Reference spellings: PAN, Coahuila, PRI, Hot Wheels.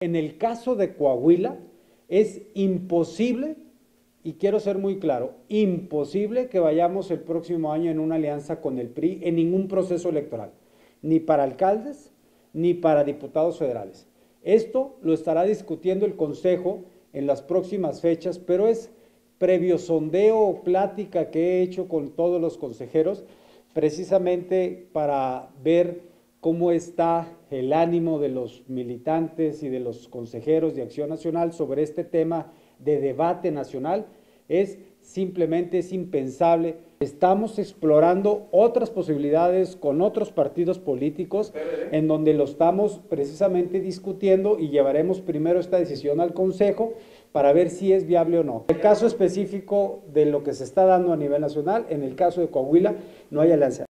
En el caso de Coahuila es imposible, y quiero ser muy claro, imposible que vayamos el próximo año en una alianza con el PRI en ningún proceso electoral, ni para alcaldes, ni para diputados federales. Esto lo estará discutiendo el Consejo en las próximas fechas, pero es previo sondeo o plática que he hecho con todos los consejeros, precisamente para ver cómo está el ánimo de los militantes y de los consejeros de Acción Nacional sobre este tema de debate nacional. Es impensable. Estamos explorando otras posibilidades con otros partidos políticos en donde lo estamos precisamente discutiendo y llevaremos primero esta decisión al Consejo para ver si es viable o no. El caso específico de lo que se está dando a nivel nacional, en el caso de Coahuila, no hay alianza.